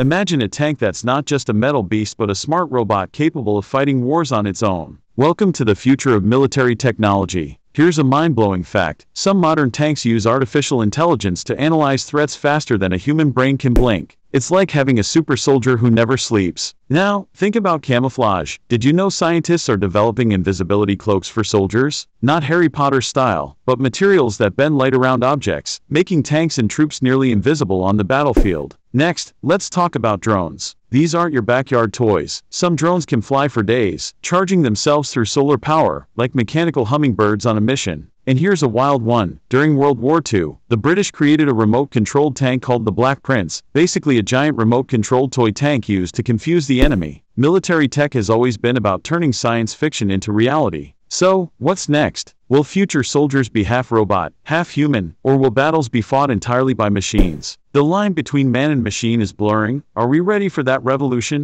Imagine a tank that's not just a metal beast but a smart robot capable of fighting wars on its own. Welcome to the future of military technology. Here's a mind-blowing fact. Some modern tanks use artificial intelligence to analyze threats faster than a human brain can blink. It's like having a super soldier who never sleeps. Now, think about camouflage. Did you know scientists are developing invisibility cloaks for soldiers? Not Harry Potter style, but materials that bend light around objects, making tanks and troops nearly invisible on the battlefield. Next, let's talk about drones. These aren't your backyard toys. Some drones can fly for days, charging themselves through solar power, like mechanical hummingbirds on a mission. And here's a wild one. During World War II, the British created a remote-controlled tank called the Black Prince, basically a giant remote-controlled toy tank used to confuse the enemy. Military tech has always been about turning science fiction into reality. So, what's next? Will future soldiers be half robot, half human, or will battles be fought entirely by machines? The line between man and machine is blurring. Are we ready for that revolution?